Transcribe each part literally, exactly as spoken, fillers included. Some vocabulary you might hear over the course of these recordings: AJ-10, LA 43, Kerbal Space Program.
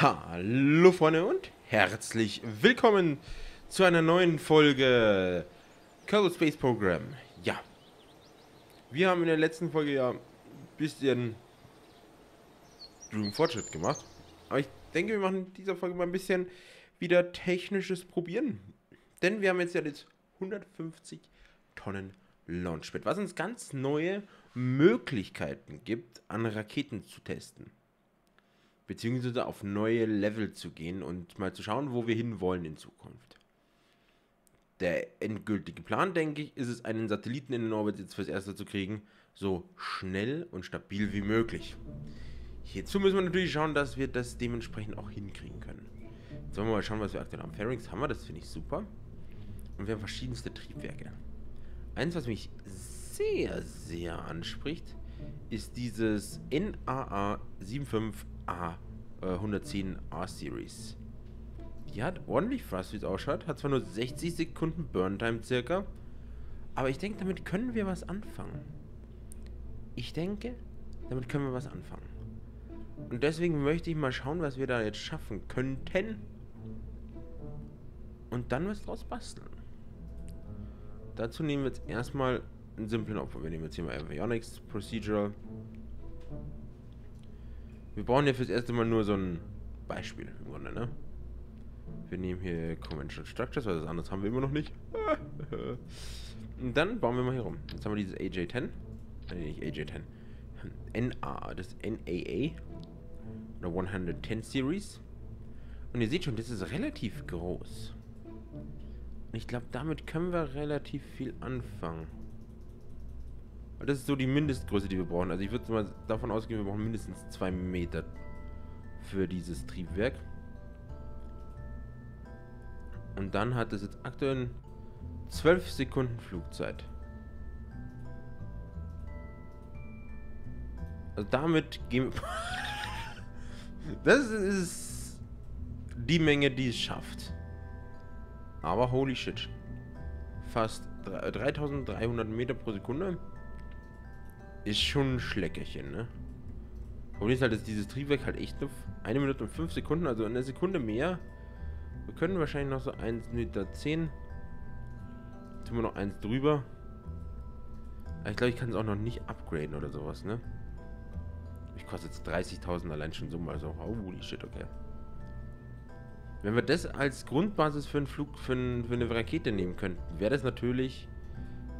Hallo Freunde und herzlich willkommen zu einer neuen Folge Kerbal Space Program. Ja, wir haben in der letzten Folge ja ein bisschen Fortschritt gemacht, aber ich denke, wir machen in dieser Folge mal ein bisschen wieder technisches Probieren, denn wir haben jetzt ja jetzt hundertfünfzig Tonnen Launchpad, was uns ganz neue Möglichkeiten gibt, an Raketen zu testen. Beziehungsweise auf neue Level zu gehen und mal zu schauen, wo wir hinwollen in Zukunft. Der endgültige Plan, denke ich, ist es, einen Satelliten in den Orbit jetzt fürs Erste zu kriegen, so schnell und stabil wie möglich. Hierzu müssen wir natürlich schauen, dass wir das dementsprechend auch hinkriegen können. Jetzt wollen wir mal schauen, was wir aktuell haben. Fairings haben wir, das finde ich super. Und wir haben verschiedenste Triebwerke. Eins, was mich sehr, sehr anspricht, ist dieses N A A fünfundsiebzig R hundertzehn R Series. Die hat ordentlich Thrust, wie es ausschaut. Hat zwar nur sechzig Sekunden Burntime circa, aber ich denke, damit können wir was anfangen. Ich denke, damit können wir was anfangen. Und deswegen möchte ich mal schauen, was wir da jetzt schaffen könnten. Und dann was draus basteln. Dazu nehmen wir jetzt erstmal einen simplen Opfer. Wir nehmen jetzt hier mal Avionics Procedural. Wir brauchen ja fürs erste Mal nur so ein Beispiel im Grunde, ne? Wir nehmen hier Conventional Structures, weil das anderes haben wir immer noch nicht. Und dann bauen wir mal hier rum. Jetzt haben wir dieses A J zehn. Nee, nicht A J zehn. N A, das N A A. Oder hundertzehn Series. Und ihr seht schon, das ist relativ groß. Und ich glaube, damit können wir relativ viel anfangen. Das ist so die Mindestgröße, die wir brauchen. Also ich würde mal davon ausgehen, wir brauchen mindestens zwei Meter für dieses Triebwerk. Und dann hat es jetzt aktuell zwölf Sekunden Flugzeit. Also damit gehen wir... Das ist die Menge, die es schafft. Aber holy shit. Fast dreitausenddreihundert Meter pro Sekunde. Ist schon ein Schleckerchen, ne? Problem ist halt, dass dieses Triebwerk halt echt nur eine Minute und fünf Sekunden, also eine Sekunde mehr. Wir können wahrscheinlich noch so eins Meter zehn. Tun wir noch eins drüber. Aber ich glaube, ich kann es auch noch nicht upgraden oder sowas, ne? Ich kostet jetzt dreißigtausend allein schon so mal so. Holy shit, okay. Wenn wir das als Grundbasis für einen Flug, für, ein, für eine Rakete nehmen könnten, wäre das natürlich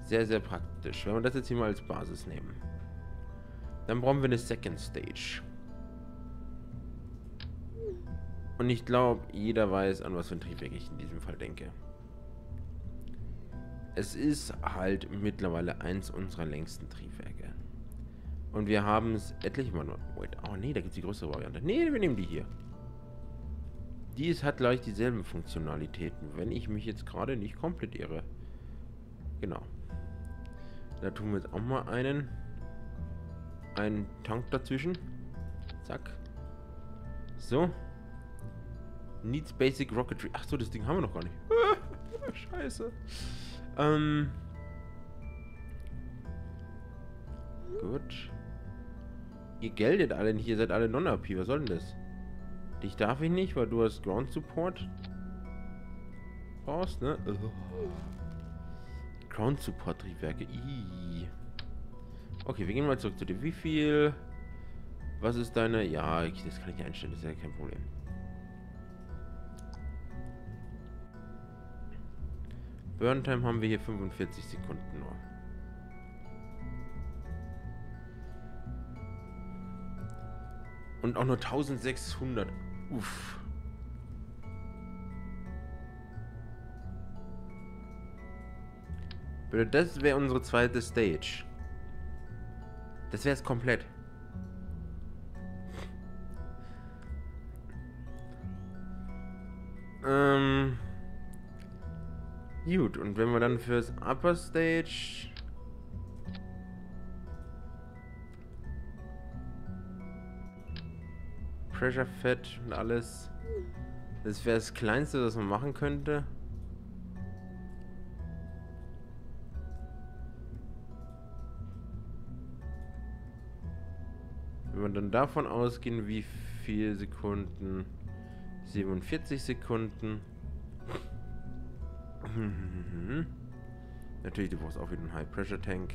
sehr, sehr praktisch. Wenn wir das jetzt hier mal als Basis nehmen. Dann brauchen wir eine Second Stage. Und ich glaube, jeder weiß, an was für ein Triebwerk ich in diesem Fall denke. Es ist halt mittlerweile eins unserer längsten Triebwerke. Und wir haben es etliche Mal... Oh nee, da gibt es die größere Variante. Nee, wir nehmen die hier. Die ist, hat gleich dieselben Funktionalitäten, wenn ich mich jetzt gerade nicht komplett irre. Genau. Da tun wir jetzt auch mal einen. Einen Tank dazwischen. Zack. So. Needs Basic Rocketry. Achso, das Ding haben wir noch gar nicht. Scheiße. Ähm. Gut. Ihr geldet alle nicht. Ihr seid alle non-A P. Was soll denn das? Dich darf ich nicht, weil du hast Ground Support. Brauchst, ne? Oh. Ground Support Triebwerke. Ii. Okay, wir gehen mal zurück zu dir. Wie viel? Was ist deine? Ja, ich, das kann ich nicht einstellen, das ist ja kein Problem. Burntime haben wir hier fünfundvierzig Sekunden nur. Und auch nur tausendsechshundert. Uff. Das wäre unsere zweite Stage. Das wäre es komplett. Ähm. Gut, und wenn wir dann fürs Upper Stage. Pressure Fed und alles. Das wäre das Kleinste, was man machen könnte. Wenn wir dann davon ausgehen, wie viele Sekunden siebenundvierzig Sekunden. Natürlich, du brauchst auch wieder einen High-Pressure-Tank.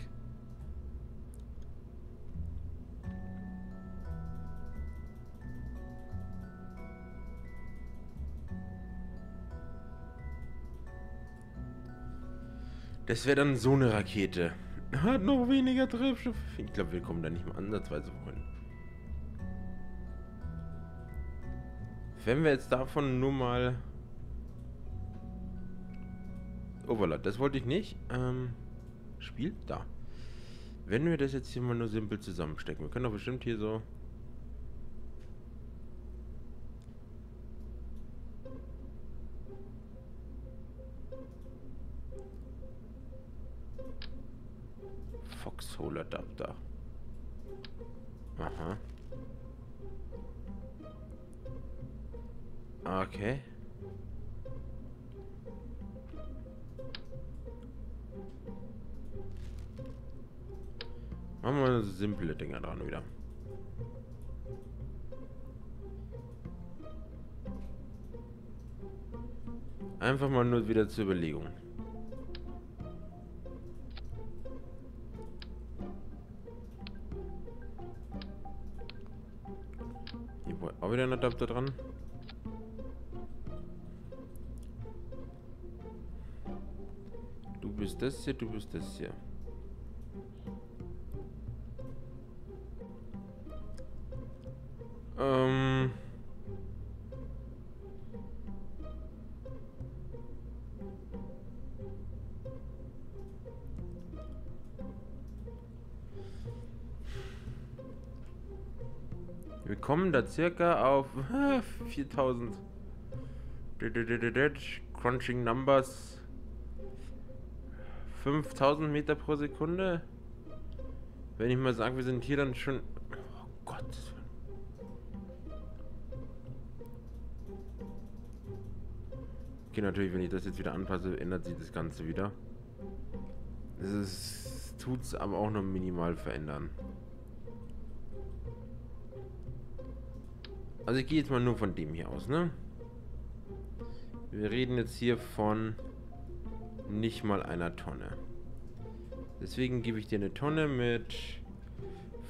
Das wäre dann so eine Rakete. Hat noch weniger Treibstoff. Ich glaube, wir kommen da nicht mal ansatzweise voran. Wenn wir jetzt davon nur mal... Overlord, das wollte ich nicht. Ähm, Spiel? Da. Wenn wir das jetzt hier mal nur simpel zusammenstecken. Wir können doch bestimmt hier so... Foxhole Adapter. Aha. Okay. Machen wir so simple Dinger dran wieder. Einfach mal nur wieder zur Überlegung. Hier braucht auch wieder ein Adapter dran. Du bist das hier, du bist das hier. Ähm. Wir kommen da circa auf viertausend Crunching Numbers. fünftausend Meter pro Sekunde. Wenn ich mal sage, wir sind hier dann schon... Oh Gott. Okay, natürlich, wenn ich das jetzt wieder anpasse, ändert sich das Ganze wieder. Es tut es aber auch noch minimal verändern. Also ich gehe jetzt mal nur von dem hier aus, ne? Wir reden jetzt hier von... nicht mal einer Tonne. Deswegen gebe ich dir eine Tonne mit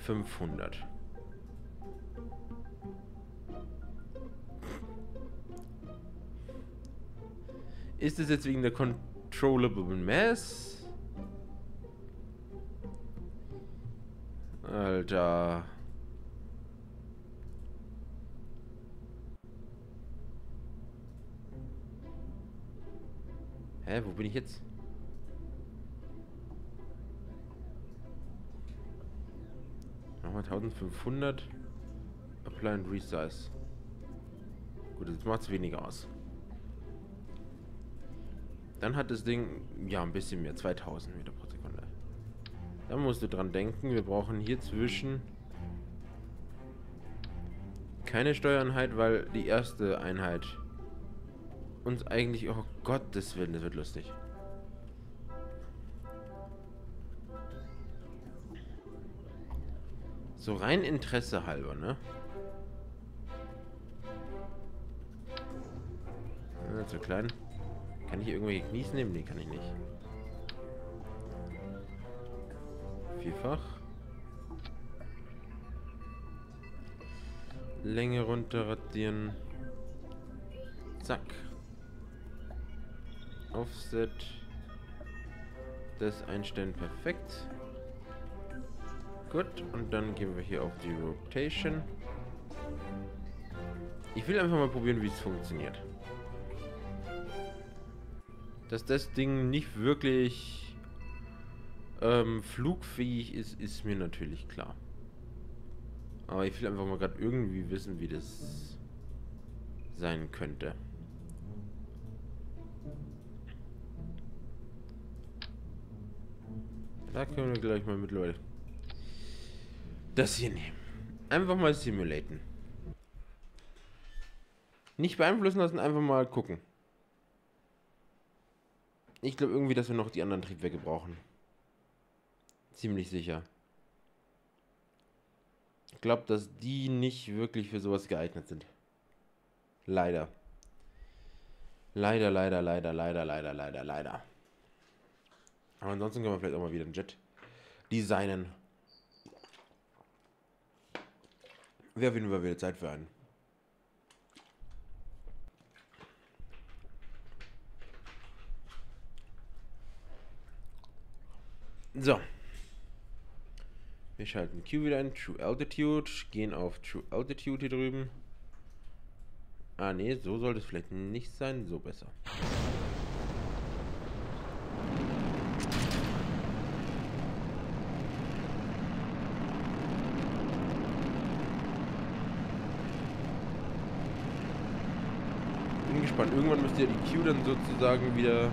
fünfhundert. Ist es jetzt wegen der Controllable Mass? Alter. Hä, wo bin ich jetzt? Nochmal eintausendfünfhundert. Apply and Resize. Gut, jetzt macht es weniger aus. Dann hat das Ding, ja, ein bisschen mehr. zweitausend Meter pro Sekunde. Dann musst du dran denken, wir brauchen hier zwischen keine Steuereinheit, weil die erste Einheit... uns eigentlich, oh Gottes Willen, das wird lustig. So rein Interesse halber, ne? Ah, zu klein. Kann ich irgendwelche Knies nehmen? Nee, kann ich nicht. Vielfach. Länge runterradieren. Zack. Offset, das einstellen, perfekt. Gut, und dann gehen wir hier auf die Rotation. Ich will einfach mal probieren, wie es funktioniert. Dass das Ding nicht wirklich ähm, flugfähig ist, ist mir natürlich klar. Aber ich will einfach mal gerade irgendwie wissen, wie das sein könnte. Da können wir gleich mal mit Leute das hier nehmen. Einfach mal simulaten. Nicht beeinflussen lassen, einfach mal gucken. Ich glaube irgendwie, dass wir noch die anderen Triebwerke brauchen. Ziemlich sicher. Ich glaube, dass die nicht wirklich für sowas geeignet sind. Leider. Leider, leider, leider, leider, leider, leider, leider. Aber ansonsten können wir vielleicht auch mal wieder einen Jet designen. Wäre auf jeden Fall wieder Zeit für einen. So. Wir schalten Q wieder ein. True Altitude. Gehen auf True Altitude hier drüben. Ah ne, so sollte es vielleicht nicht sein. So besser. Bin gespannt. Irgendwann müsst ihr die Q dann sozusagen wieder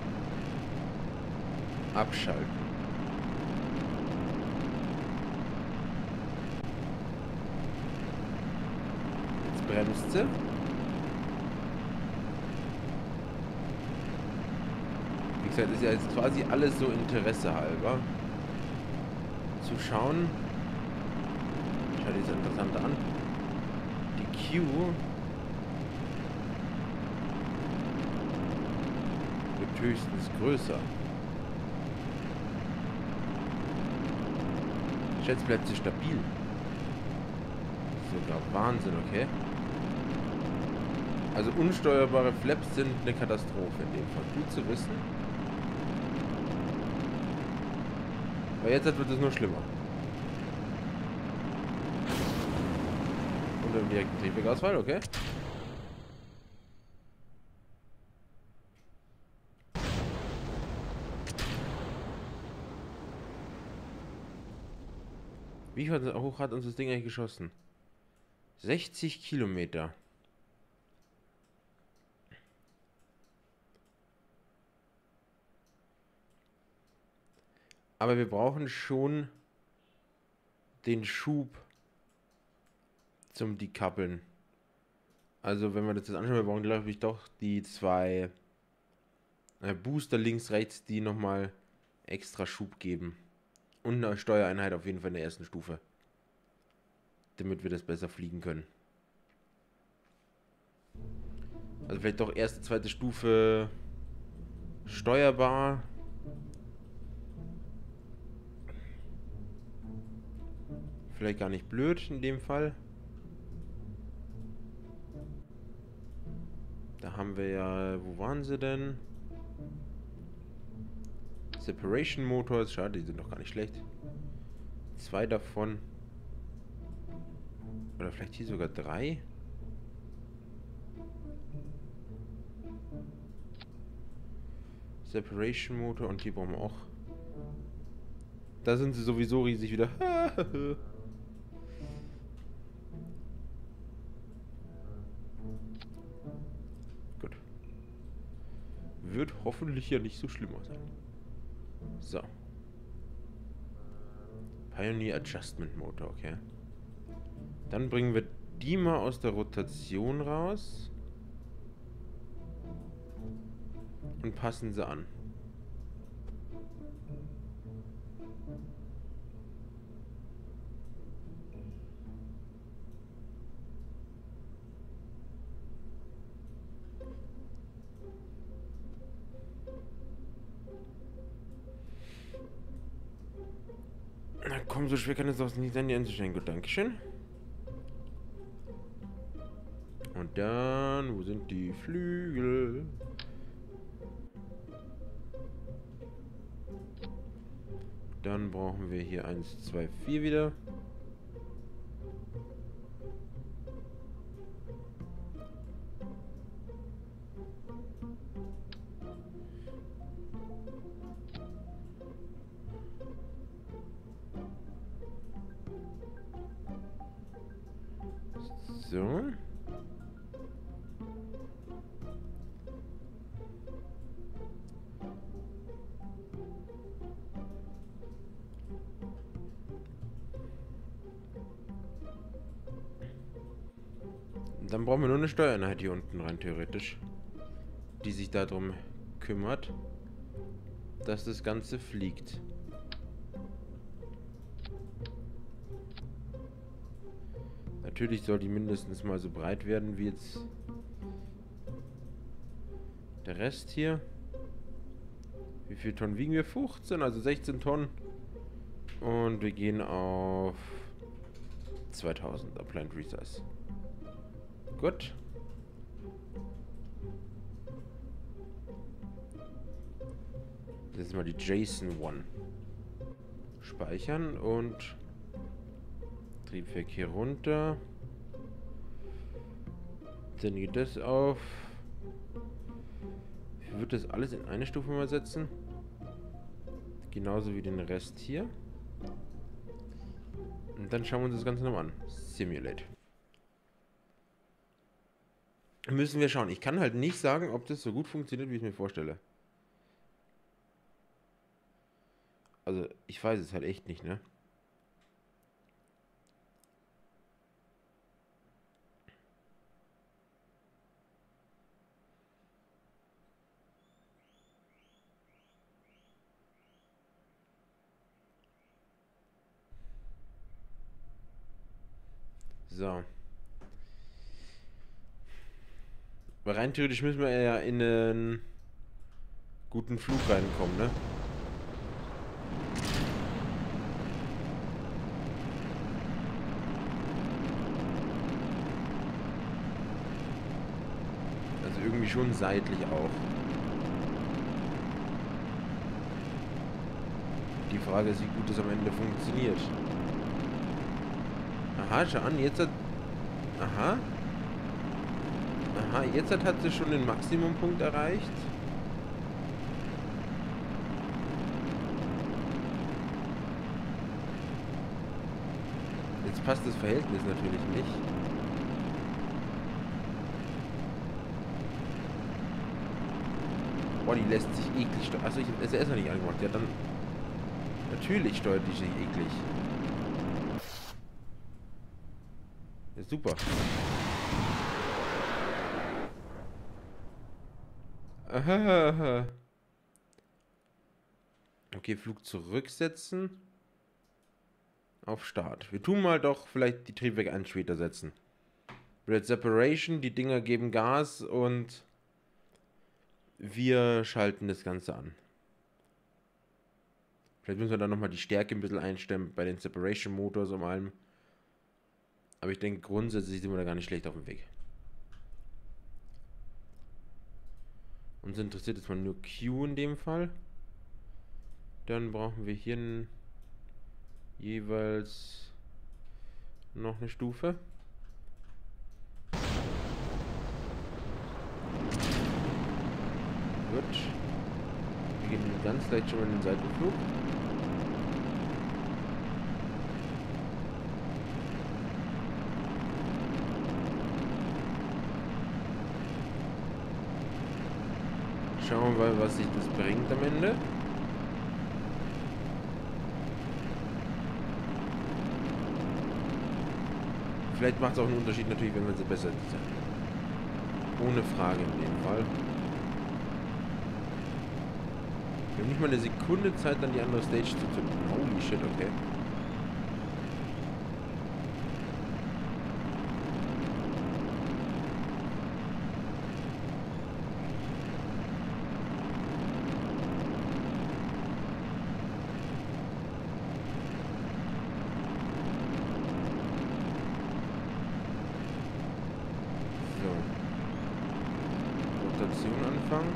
abschalten. Bremst sie. Wie gesagt, ist ja jetzt quasi alles so Interesse halber. Zu schauen. Schau dir das Interessante an. Die Q. Wird höchstens größer. Schätz bleibt sie stabil. Sogar Wahnsinn, okay. Also unsteuerbare Flaps sind eine Katastrophe in dem Fall. Gut zu wissen. Aber jetzt wird es nur schlimmer. Und im direkten Triebwerksausfall, okay. Wie hoch hat uns das Ding eigentlich geschossen? sechzig Kilometer. Aber wir brauchen schon den Schub zum Dekappeln. Also wenn wir das jetzt anschauen, wir brauchen glaube ich doch die zwei Booster links, rechts, die nochmal extra Schub geben. Und eine Steuereinheit auf jeden Fall in der ersten Stufe. Damit wir das besser fliegen können. Also vielleicht doch erste, zweite Stufe steuerbar. Vielleicht gar nicht blöd in dem Fall. Da haben wir ja... Wo waren sie denn? Separation Motors. Schade, die sind doch gar nicht schlecht. Zwei davon. Oder vielleicht hier sogar drei. Separation Motor und die brauchen wir auch. Da sind sie sowieso riesig wieder. Gut. Wird hoffentlich ja nicht so schlimm sein. So. Pioneer Adjustment Motor, okay. Dann bringen wir die mal aus der Rotation raus. Und passen sie an. Na komm, so schwer kann es auch nicht sein, die einzustellen. Gut, dankeschön. Und dann, wo sind die Flügel? Dann brauchen wir hier eins, zwei, vier wieder. So. Dann brauchen wir nur eine Steuereinheit hier unten rein, theoretisch. Die sich darum kümmert, dass das Ganze fliegt. Natürlich soll die mindestens mal so breit werden wie jetzt Der Rest hier. Wie viel Tonnen wiegen wir? fünfzehn, also sechzehn Tonnen. Und wir gehen auf zweitausend Upland Resize. Gut. Das ist mal die Jason eins. Speichern und Triebwerk hier runter. Dann geht das auf. Ich würde das alles in eine Stufe mal setzen. Genauso wie den Rest hier. Und dann schauen wir uns das Ganze nochmal an. Simulate. Müssen wir schauen. Ich kann halt nicht sagen, ob das so gut funktioniert, wie ich mir vorstelle. Also, ich weiß es halt echt nicht, ne? So. Aber rein theoretisch müssen wir ja in einen guten Flug reinkommen, ne? Also irgendwie schon seitlich auch. Die Frage ist, wie gut das am Ende funktioniert. Aha, schau an, jetzt hat... Aha. Aha, jetzt hat, hat sie schon den Maximumpunkt erreicht. Jetzt passt das Verhältnis natürlich nicht. Boah, die lässt sich eklig steuern. Achso, ich habe S R S noch nicht angemacht. Ja, dann... Natürlich steuert die sich eklig. Super. Aha. Okay, Flug zurücksetzen. Auf Start. Wir tun mal doch vielleicht die Triebwerke einen später setzen. Red Separation, die Dinger geben Gas und wir schalten das Ganze an. Vielleicht müssen wir dann nochmal die Stärke ein bisschen einstellen bei den Separation-Motors um allem. Aber ich denke, grundsätzlich sind wir da gar nicht schlecht auf dem Weg. Uns interessiert jetzt mal nur Q in dem Fall. Dann brauchen wir hier jeweils noch eine Stufe. Gut. Wir gehen ganz leicht schon mal in den Seitenflug. Schauen wir mal, was sich das bringt am Ende. Vielleicht macht es auch einen Unterschied natürlich, wenn man sie besser sieht. Ohne Frage in dem Fall. Wir haben nicht mal eine Sekunde Zeit, dann die andere Stage zu tippen. Holy shit, okay. Anfangen.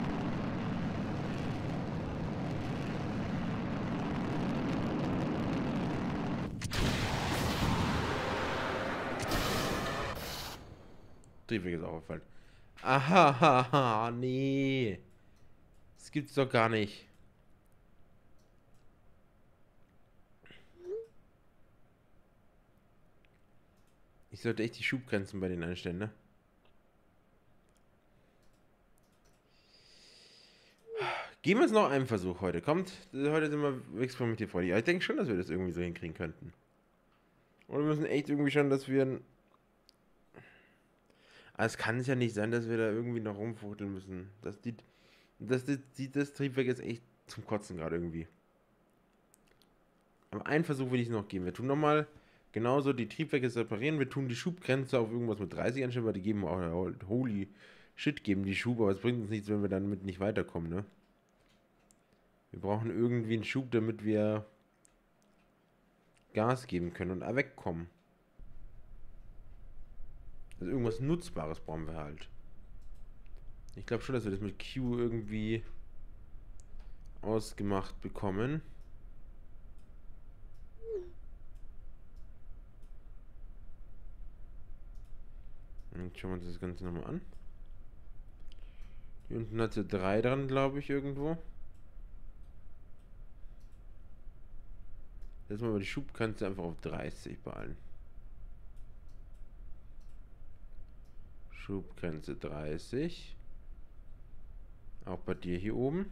Triebwerk ist auch aufgefallen. Aha, nee. Das gibt's doch gar nicht. Ich sollte echt die Schubgrenzen bei denen einstellen, ne? Geben wir uns noch einen Versuch heute. Kommt, heute sind wir experimentierfreudig. Ich denke schon, dass wir das irgendwie so hinkriegen könnten. Oder wir müssen echt irgendwie schauen, dass wir ein... Aber es kann es ja nicht sein, dass wir da irgendwie noch rumfuchteln müssen. Das, die, das, die, das Triebwerk ist echt zum Kotzen gerade irgendwie. Aber einen Versuch will ich noch geben. Wir tun nochmal genauso die Triebwerke separieren. Wir tun die Schubgrenze auf irgendwas mit dreißig einstellen, weil die geben auch... Holy Shit geben, die Schub, aber es bringt uns nichts, wenn wir damit nicht weiterkommen, ne? Wir brauchen irgendwie einen Schub, damit wir Gas geben können und wegkommen. Also irgendwas Nutzbares brauchen wir halt. Ich glaube schon, dass wir das mit Q irgendwie ausgemacht bekommen. Jetzt schauen wir uns das Ganze nochmal an. Hier unten hat sie drei dran, glaube ich, irgendwo. Lass mal die Schubkante einfach auf dreißig bei allen. Schubgrenze dreißig. Auch bei dir hier oben.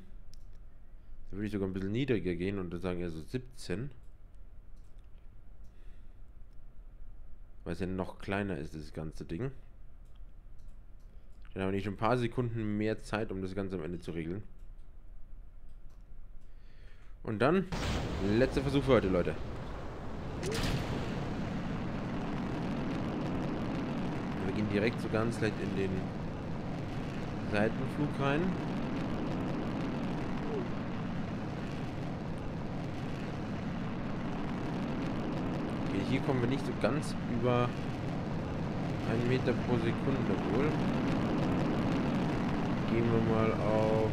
Da würde ich sogar ein bisschen niedriger gehen und dann sagen ja so siebzehn. Weil es ja noch kleiner ist, das ganze Ding. Dann haben wir nicht schon ein paar Sekunden mehr Zeit, um das Ganze am Ende zu regeln. Und dann, letzter Versuch für heute, Leute. Wir gehen direkt so ganz leicht in den Seitenflug rein. Okay, hier kommen wir nicht so ganz über einen Meter pro Sekunde wohl. Gehen wir mal auf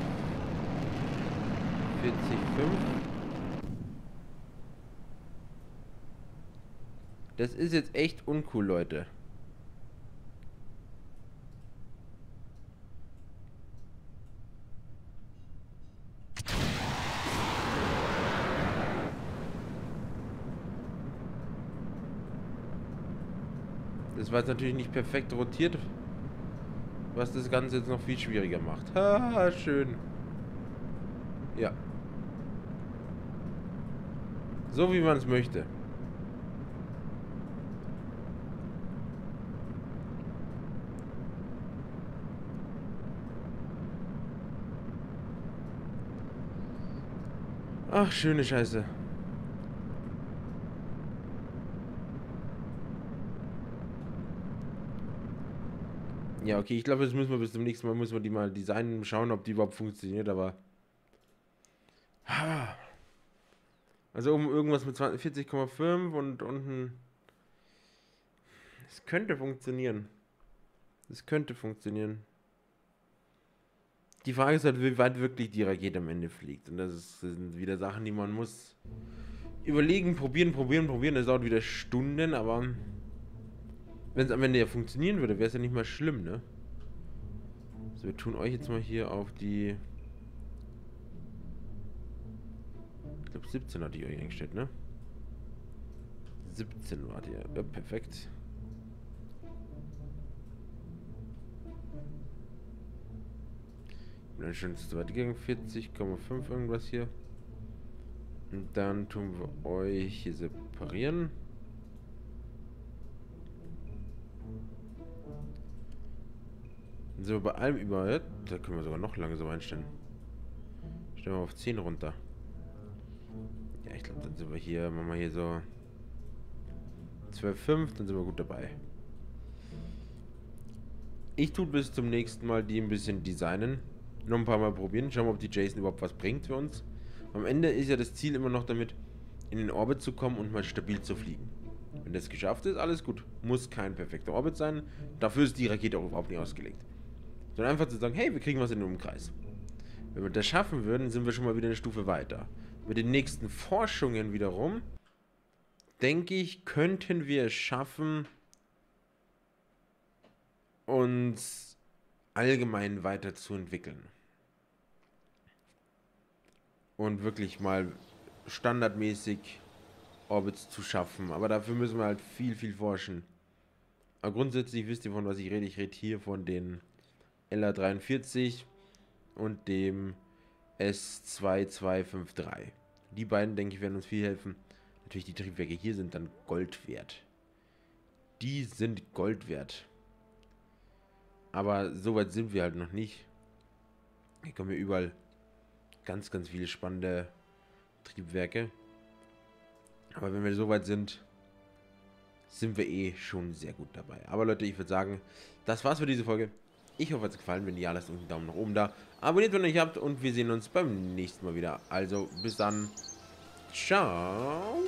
vierzig Komma fünf. Das ist jetzt echt uncool, Leute. Das war jetzt natürlich nicht perfekt rotiert, was das Ganze jetzt noch viel schwieriger macht. Haha, schön. Ja. So wie man es möchte. Ach, schöne Scheiße. Ja, okay, ich glaube, jetzt müssen wir bis zum nächsten Mal, müssen wir die mal designen, schauen, ob die überhaupt funktioniert, aber... Also um irgendwas mit vierzig Komma fünf und unten... Es könnte funktionieren. Es könnte funktionieren. Die Frage ist halt, wie weit wirklich die Rakete am Ende fliegt. Und das, ist, das sind wieder Sachen, die man muss überlegen, probieren, probieren, probieren. Das dauert wieder Stunden, aber... Wenn es am Ende ja funktionieren würde, wäre es ja nicht mal schlimm, ne? So, wir tun euch jetzt mal hier auf die... Ich glaube, siebzehn hat die euch eingestellt, ne? siebzehn war die. Ja, perfekt. Und dann schon zu weit gegangen. vierzig Komma fünf irgendwas hier. Und dann tun wir euch hier separieren. So, bei allem überall, da können wir sogar noch langsam einstellen. Stellen wir auf zehn runter. Ja, ich glaube, dann sind wir hier, machen wir hier so zwölf Komma fünf, dann sind wir gut dabei. Ich tue bis zum nächsten Mal die ein bisschen designen. Noch ein paar Mal probieren, schauen wir, ob die Jason überhaupt was bringt für uns. Am Ende ist ja das Ziel immer noch damit, in den Orbit zu kommen und mal stabil zu fliegen. Wenn das geschafft ist, alles gut. Muss kein perfekter Orbit sein. Dafür ist die Rakete auch überhaupt nicht ausgelegt. Sondern einfach zu sagen, hey, wir kriegen was in den Umkreis. Wenn wir das schaffen würden, sind wir schon mal wieder eine Stufe weiter. Mit den nächsten Forschungen wiederum, denke ich, könnten wir es schaffen, uns allgemein weiterzuentwickeln. Und wirklich mal standardmäßig Orbits zu schaffen. Aber dafür müssen wir halt viel, viel forschen. Aber grundsätzlich wisst ihr, von was ich rede. Ich rede hier von den L A dreiundvierzig und dem S zwei zwei fünf drei. Die beiden, denke ich, werden uns viel helfen. Natürlich, die Triebwerke hier sind dann Gold wert. Die sind Gold wert. Aber so weit sind wir halt noch nicht. Hier kommen wir überall ganz, ganz viele spannende Triebwerke. Aber wenn wir so weit sind, sind wir eh schon sehr gut dabei. Aber Leute, ich würde sagen, das war's für diese Folge. Ich hoffe, es hat gefallen. Wenn ja, lasst uns einen Daumen nach oben da. Abonniert, wenn ihr nicht habt. Und wir sehen uns beim nächsten Mal wieder. Also, bis dann. Ciao.